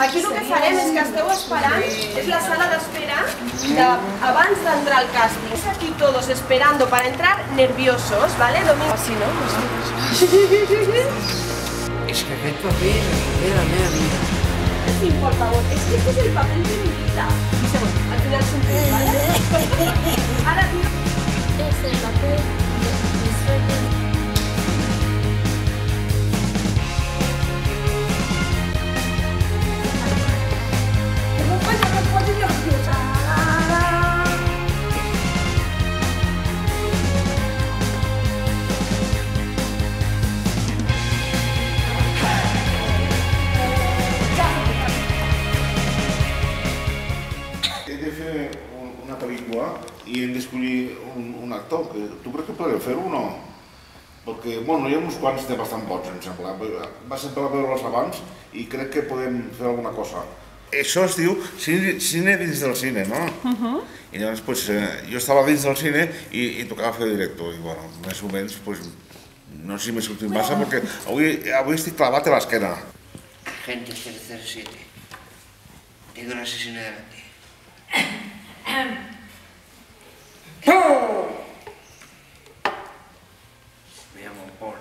Aquí el que farem és que esteu esperant, és la sala d'espera abans d'entrar al càsting. És aquí todos esperando para entrar nerviosos, ¿vale? Domingo. Así, ¿no? És que aquest paper és el paper de la meva vida. Sí, por favor, és que este és el paper de mi vida. Al final és un punt, ¿vale? Ara, tira. És el paper de mi suerte. Una película y en descubrí un actor. ¿Tú crees que podré fer-ho o no? Perquè, bueno, hi ha uns quants de bastant bons, em sembla. Va ser per veure-les abans i crec que podem fer alguna cosa. Això es diu cine dins del cine, no? I llavors, doncs, jo estava dins del cine i tocava fer director. I, bueno, més o menys, doncs, no sé si m'he sortit massa perquè avui estic clavat a l'esquena. Gente tercer sitio. Tengo un asesino delante. Me llamo Paul.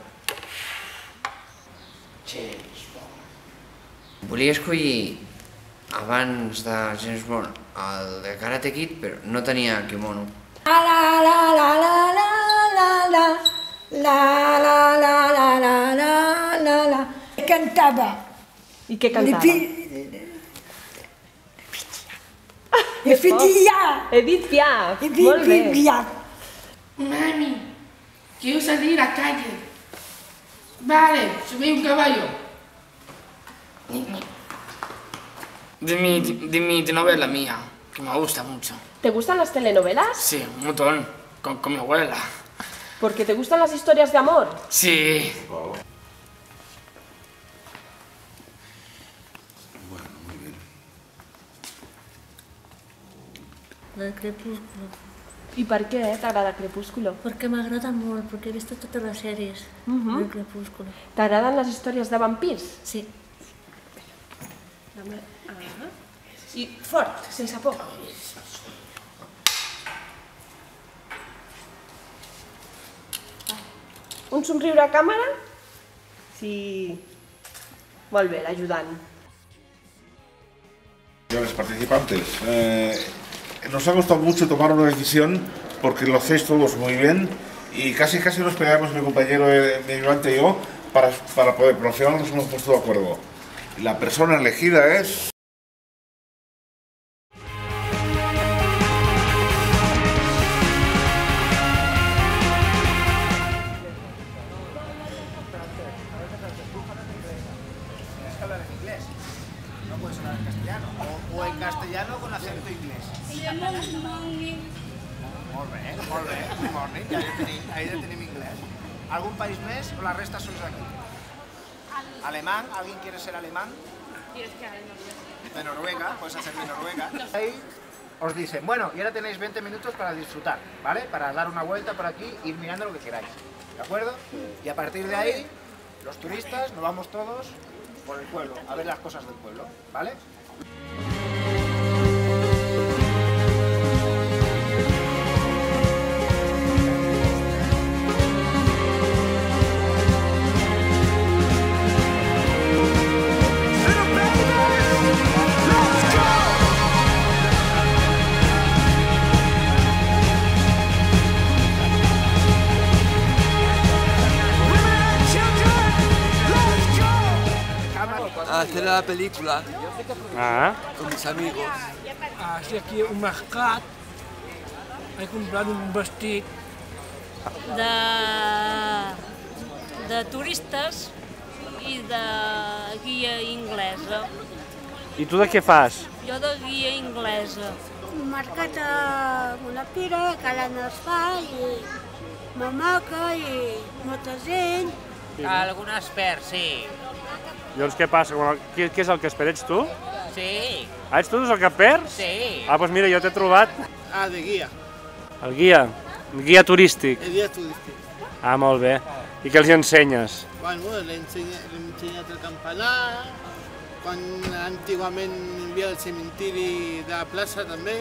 James Bond. Volia escollir abans de James Bond el de Karate Kid, però no tenia kimono. Cantava. I què cantava? Edith Piaf, molt bé. Mami, quiero salir a la calle. Vale, subí un caballo. De mi telenovela mía, que me gusta mucho. ¿Te gustan las telenovelas? Sí, un montón, con mi abuela. ¿Porque te gustan las historias de amor? Sí. Wow. De Crepúsculo. ¿Y por qué te agrada Crepúsculo? Porque me agrada mucho, porque he visto todas las series de Crepúsculo. ¿Te agradan las historias de vampiros? Sí. Y fuerte, sense por. Un somriure a cámara? Sí. Molt bé, l'ajudant. Los participantes. Nos ha costado mucho tomar una decisión porque lo hacéis todos muy bien y casi nos pegamos mi compañero, mi ayudante y yo para poder, pero al final nos hemos puesto de acuerdo. La persona elegida es... O en castellano con acento inglés. Molt bé, good morning, ja hi tenim anglès. Algun país més o la resta sols d'aquí? Alemán, ¿alguien quiere ser alemán? De Noruega, puedes hacer de Noruega. Ahí os dicen, bueno, y ahora tenéis 20 minutos para disfrutar, ¿vale? Para dar una vuelta por aquí, ir mirando lo que queráis, ¿de acuerdo? Y a partir de ahí, los turistas, nos vamos todos por el pueblo, a ver las cosas del pueblo, ¿vale? Hacer la película con mis amigos. Así aquí un mascat, he comprado un vestit. De turistes i de guia inglesa. I tu de què fas? Jo de guia inglesa. Mercat a una pira, calant els fals, i mamaca, i molta gent. Algun expert, sí. Llavors què passa? Què és el que perds tu? Sí. Ah, ets tu el que perds? Sí. Ah, doncs mira, jo t'he trobat... Ah, de guia. El guia? El guia turístic? El guia turístic. Ah, molt bé. I què els hi ensenyes? Bueno, li he ensenyat el campanar, quan antigament hi havia el cementiri de la plaça també.